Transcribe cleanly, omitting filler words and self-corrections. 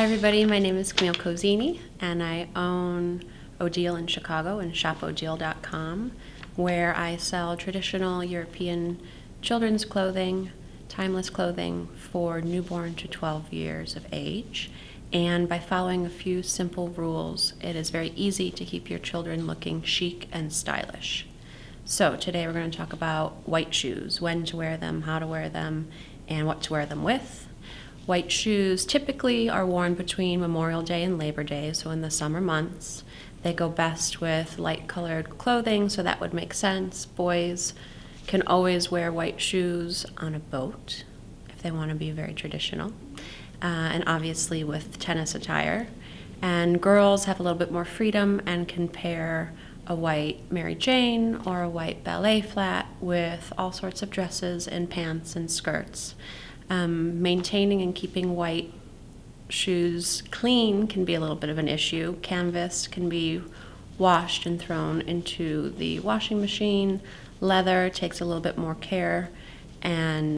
Hi everybody, my name is Camille Cozzini and I own Odile in Chicago and ShopOdile.com, where I sell traditional European children's clothing, timeless clothing for newborn to 12 years of age. And by following a few simple rules, it is very easy to keep your children looking chic and stylish. So today we're going to talk about white shoes, when to wear them, how to wear them, and what to wear them with. White shoes typically are worn between Memorial Day and Labor Day, so in the summer months. They go best with light colored clothing, so that would make sense. Boys can always wear white shoes on a boat if they want to be very traditional, and obviously with tennis attire. And girls have a little bit more freedom and can pair a white Mary Jane or a white ballet flat with all sorts of dresses and pants and skirts. Maintaining and keeping white shoes clean can be a little bit of an issue. Canvas can be washed and thrown into the washing machine. Leather takes a little bit more care, and